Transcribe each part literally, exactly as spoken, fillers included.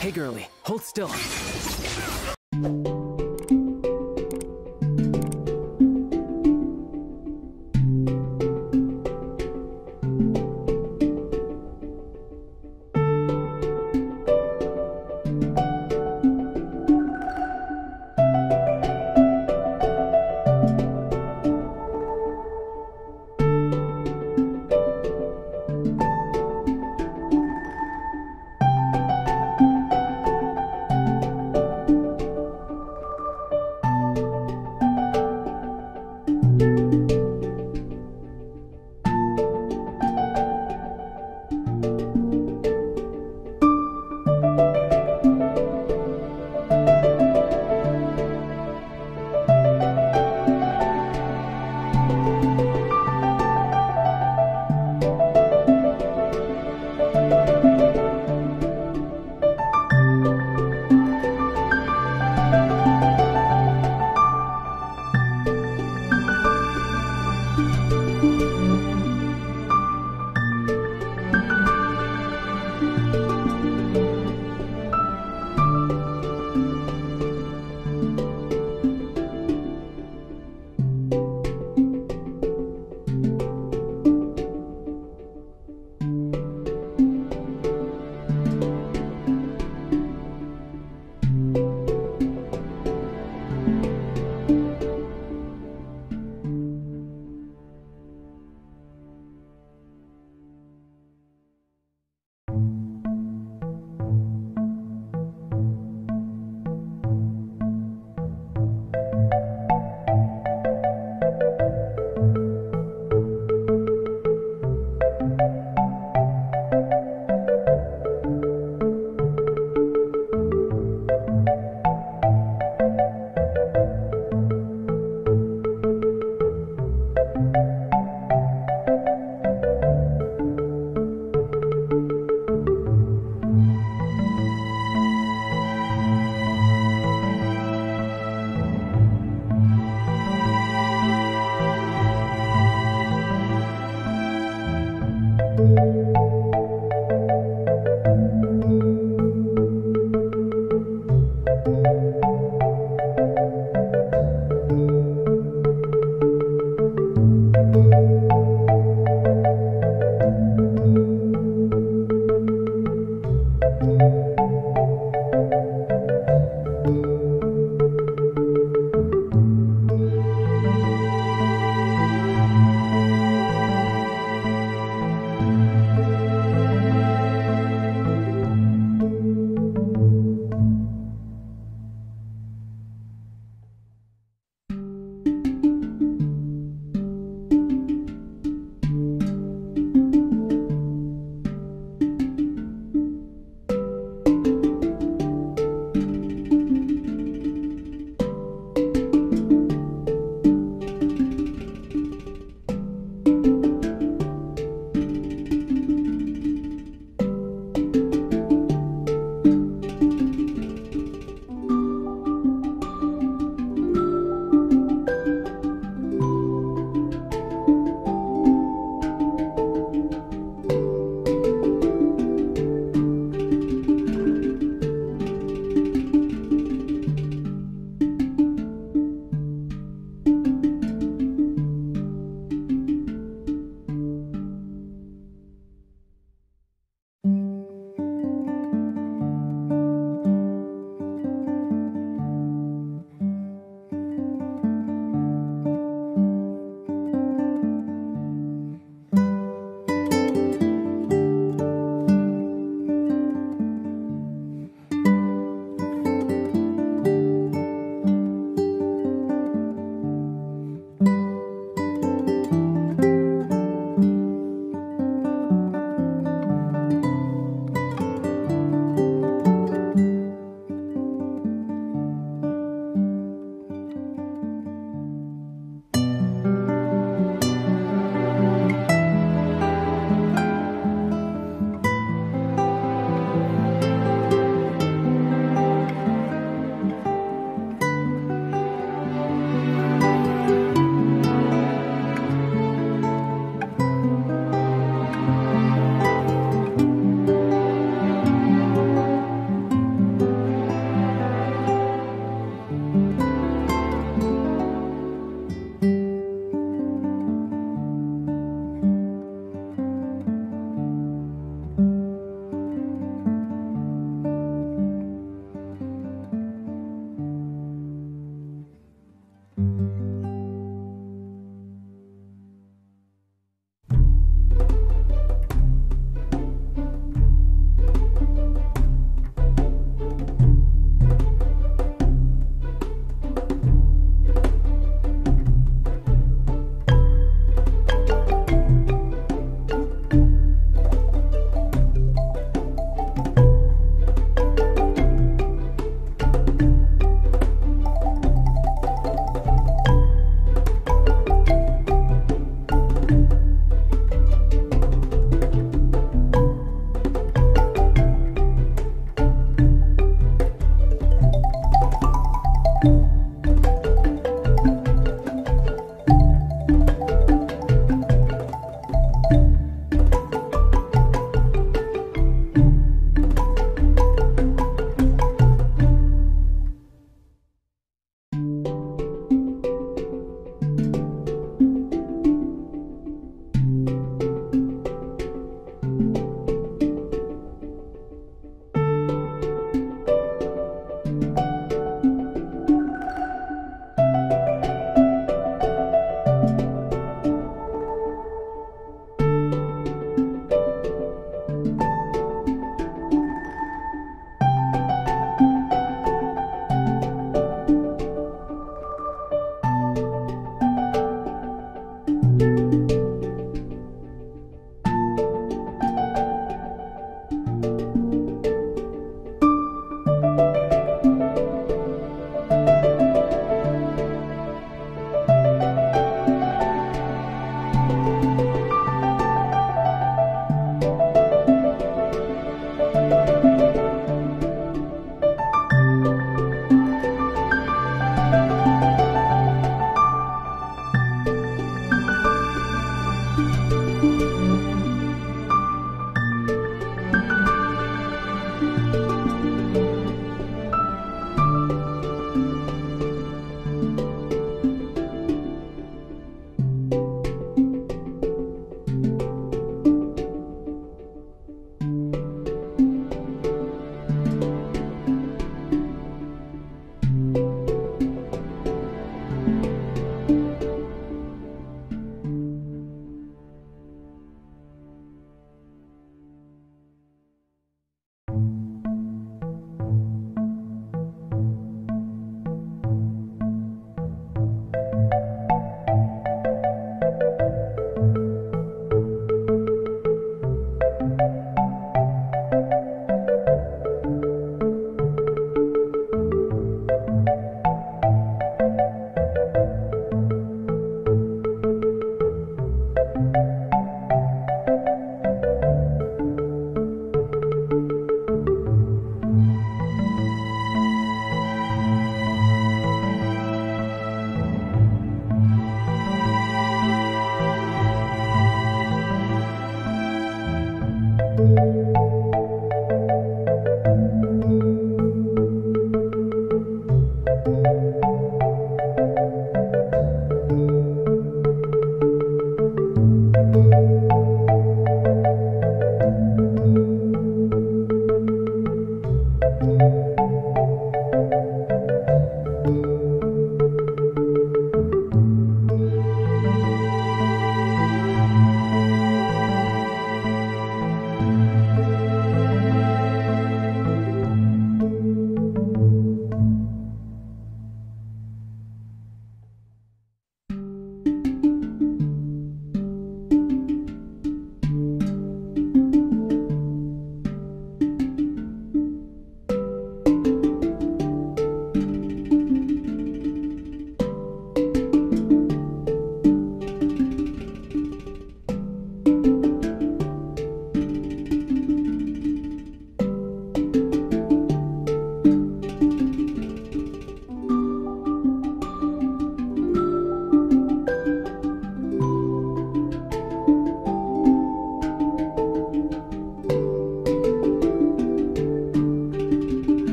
Hey, girlie, hold still.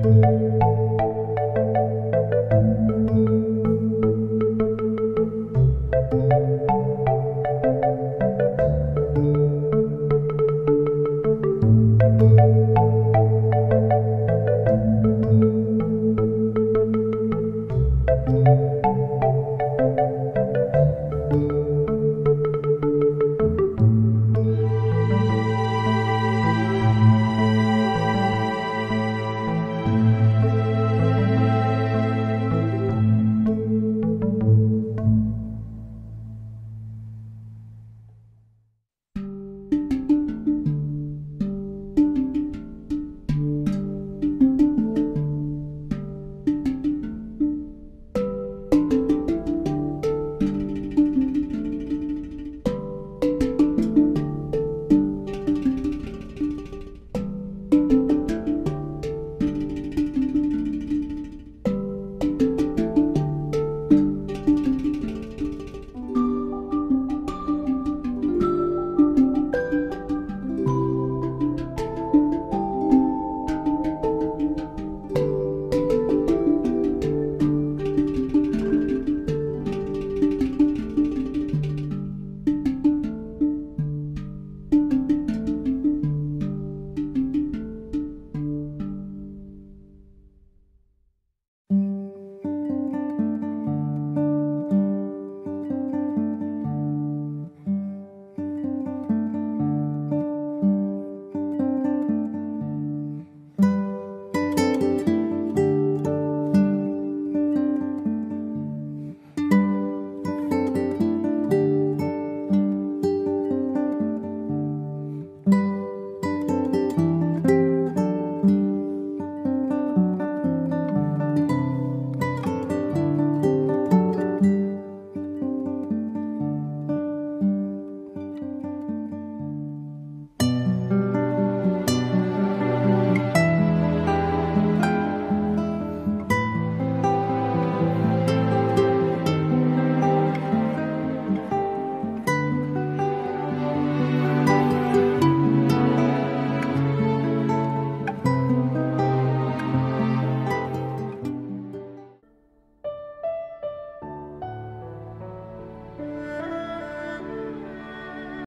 Thank you.